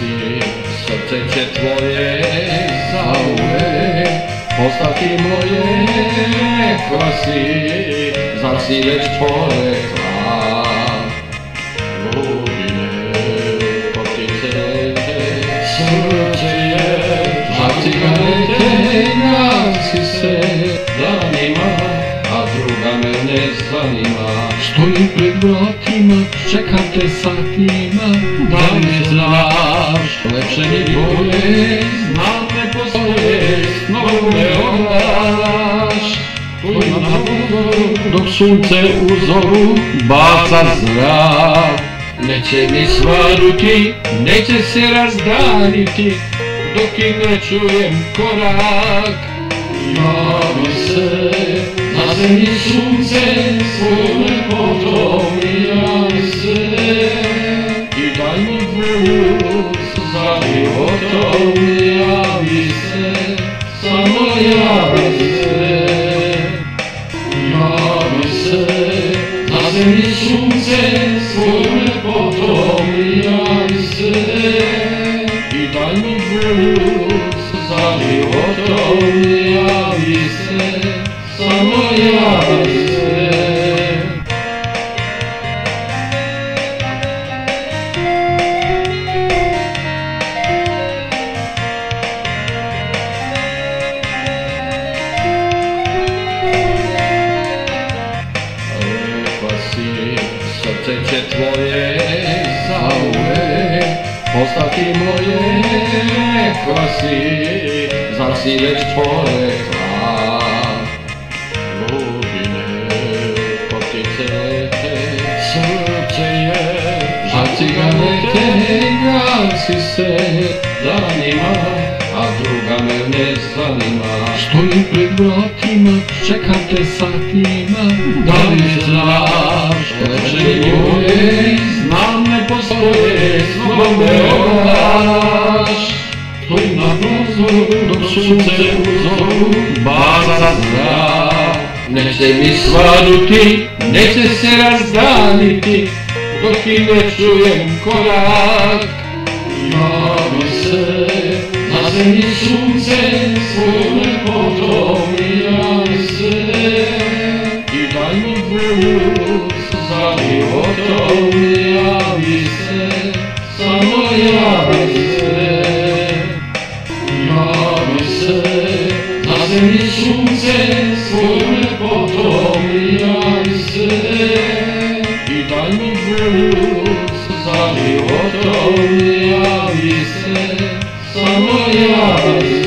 ti, srce će tvoje zauvek postati moje, ko si, zar si već porekla ljubine, poticete srce je, žarci galete, naci se zanima, a druga me ne zanima. Stojim pred vratima, čekam te satima, da ne znaš, lepše ni bolje, znam ne postoje, snovu me odlaš. Tvojim na uzoru, dok sunce uzoru baca zrak, neće mi svanuti, neće se razdaniti, dok i ne čujem korak. Javi se, na zemlji sunce, svojom lepotom javi se, i daj mi put za životom, javi se, samo javi se. Javi se, na zemlji sunce, svojom lepotom javi se, i daj mi put za životom, javi se, samo javi se. Lepa si, srce će tvoje zauvek postati moje, ko si, zar si već porekla ljubine, poticete srce je, žarci galete, naci se zanima, a druga me ne zanima. Stojim pred vratima, čekam te satima, da li znaš, lepše ni bolje, znam ne postoje, slovo me odlaš. Stojim na prozoru, dok sunce uzoru baca zrak, neće mi svanuti, neće se razdaniti, dok i ne čujem korak. Javi se, na zemlji sunce, svojom lepotom javi se, i daj mi put za životom, javi se, samo javi se. Javi se, na zemlji sunce, svojom lepotom javi se, i daj mi put za životom, javi se, samo javi se.